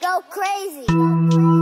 go crazy.